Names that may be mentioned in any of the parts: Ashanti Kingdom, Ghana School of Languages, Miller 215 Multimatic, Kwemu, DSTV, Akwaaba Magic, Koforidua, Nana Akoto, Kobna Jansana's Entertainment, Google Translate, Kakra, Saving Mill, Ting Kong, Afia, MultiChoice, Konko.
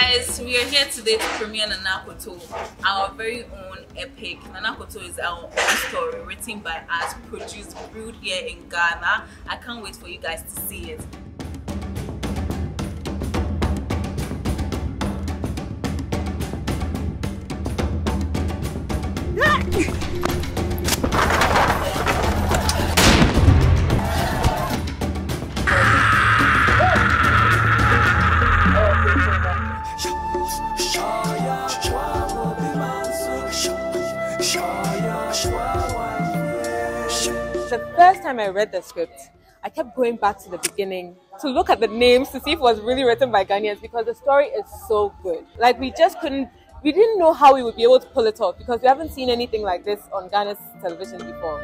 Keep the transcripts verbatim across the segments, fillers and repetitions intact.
guys, we are here today to premiere Nana Akoto, our very own epic. Nana Akoto is our own story, written by us, produced, brewed here in Ghana. I can't wait for you guys to see it. The first time I read the script, I kept going back to the beginning to look at the names to see if it was really written by Ghanaians, because the story is so good. Like, we just couldn't, we didn't know how we would be able to pull it off, because we haven't seen anything like this on Ghana's television before.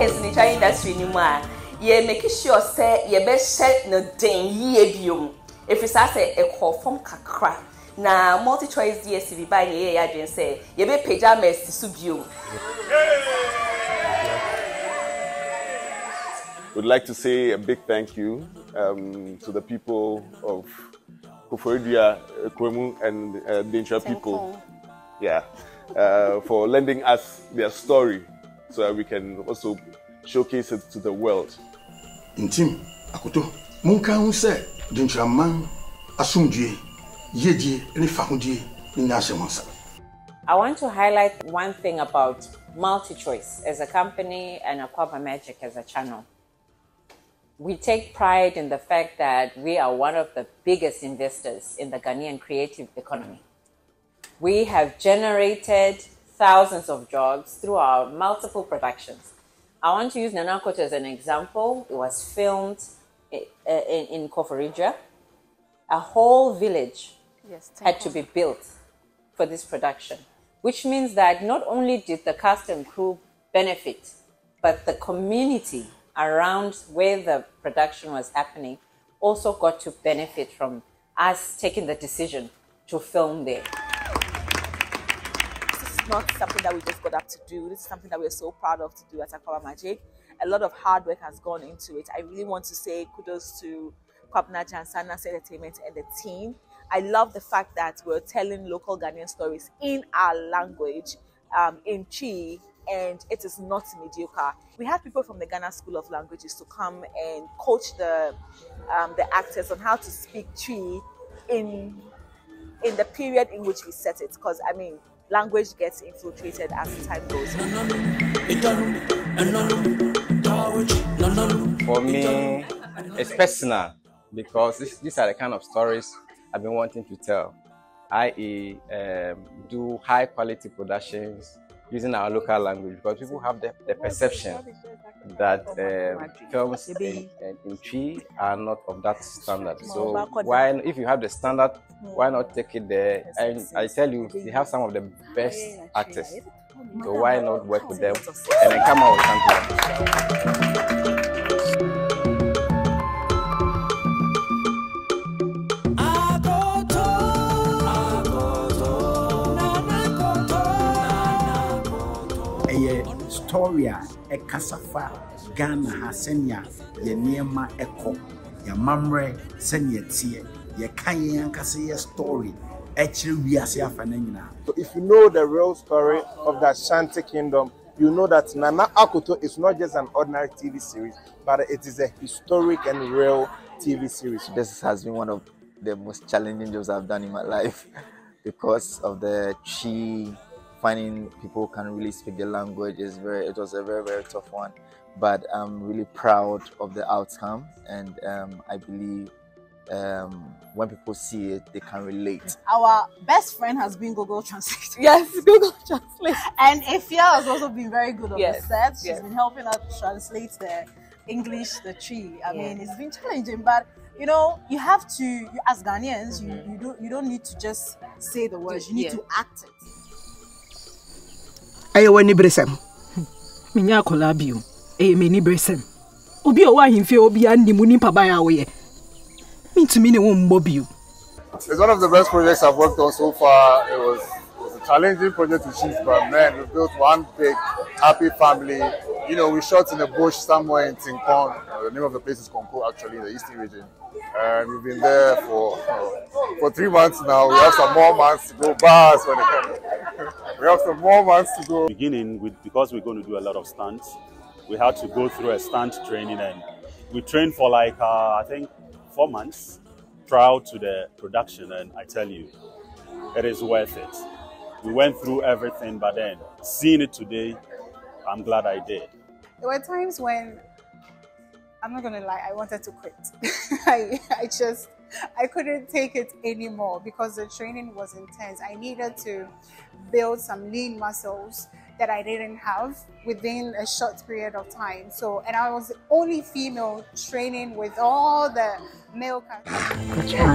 Yes, in the industry, you make sure say you best set no den yebium. If you say a call from Kakra, now MultiChoice D S T V by the A I say you be pajamas to subium. Would like to say a big thank you um, to the people of Koforidua, Kwemu, and uh, the Intra people. Yeah, uh, for lending us their story, so that we can also showcase it to the world. Intim Akoto, Munka who said, Dintraman, Asundje, Yedi, and Fahundi, Nashamansa. I want to highlight one thing about MultiChoice as a company and Akwaaba Magic as a channel. We take pride in the fact that we are one of the biggest investors in the Ghanaian creative economy. We have generated thousands of jobs through our multiple productions. I want to use Nana Akoto as an example. It was filmed in, in, in Koforidua. A whole village yes, had to be built for this production, which means that not only did the cast and crew benefit, but the community around where the production was happening also got to benefit from us taking the decision to film there. Not something that we just got up to do. This is something that we're so proud of to do at Akwaaba Magic. A lot of hard work has gone into it. I really want to say kudos to Kobna Jansana's Entertainment and the team. I love the fact that we're telling local Ghanaian stories in our language, um, in Chi, and it is not mediocre. We had people from the Ghana School of Languages to come and coach the, um, the actors on how to speak Chi in, in the period in which we set it, because, I mean, language gets infiltrated as time goes. For me, it's personal, because this, these are the kind of stories I've been wanting to tell, that is um, do high quality productions using our local language, because people have the, the perception that um, films in, in Chi are not of that standard. So why, if you have the standard, why not take it there? And I tell you, they have some of the best actors, so why not work with them and then come out with something else? Victoria, Ekasafa, Ghana, Hasenia, Yeniema Eko, Yamamre, Senyetie, Yekayan Kasia story, Echibiasia Fanina. So, if you know the real story of the Ashanti Kingdom, you know that Nana Akoto is not just an ordinary T V series, but it is a historic and real T V series. This has been one of the most challenging jobs I've done in my life because of the Chi. Finding people who can really speak the language is very, it was a very, very tough one. But I'm really proud of the outcome, and um, I believe um, when people see it, they can relate. Our best friend has been Google Translate. Yes, Google Translate. And Afia has also been very good on yes. the set. She's yes. been helping us translate the English, the tree. I yes. mean, it's been challenging, but you know, you have to, you, as Ghanaians, mm-hmm. you, you, don't, you don't need to just say the words, you need yeah. to act it. Ayo wani bresem. Minya kolabio. Ayo meni bresem. Obi owa himfe obi andi muni pabaya oye. Mintu mini wumbobiu. It's one of the best projects I've worked on so far. It was, it was a challenging project to shoot, but man, we built one big, happy family. You know, we shot in a bush somewhere in Ting Kong. The name of the place is Konko, actually, in the Eastern region. And we've been there for uh, for three months now. We have some more months to go. Bars when it comes. We have some more months to go. Beginning with, because we're going to do a lot of stunts, we had to go through a stunt training, and we trained for like uh, I think four months prior to the production. And I tell you, it is worth it. We went through everything, but then seeing it today, I'm glad I did. There were times when, I'm not gonna lie, I wanted to quit. I, I just, I couldn't take it anymore because the training was intense. I needed to build some lean muscles that I didn't have within a short period of time. So, and I was the only female training with all the male cast.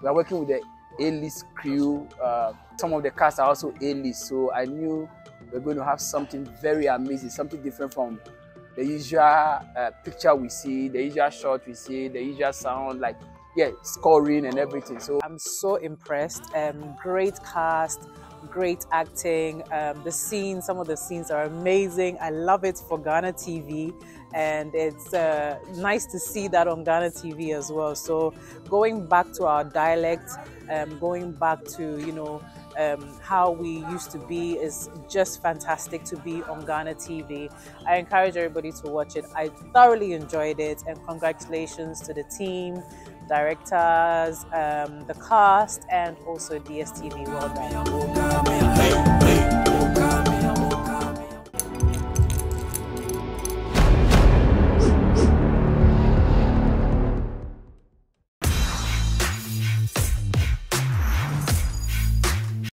We are working with the A-list crew. Uh, some of the cast are also A-list, so I knew we were going to have something very amazing, something different from the usual uh, picture we see, the usual shot we see, the usual sound, like, yeah, scoring and everything. So I'm so impressed. Um, great cast, great acting. Um, the scenes, some of the scenes are amazing. I love it for Ghana T V. And it's uh, nice to see that on Ghana T V as well. So going back to our dialect, um, going back to, you know, um, how we used to be is just fantastic to be on Ghana T V. I encourage everybody to watch it. I thoroughly enjoyed it, and congratulations to the team, directors, um, the cast, and also D S T V. Well done.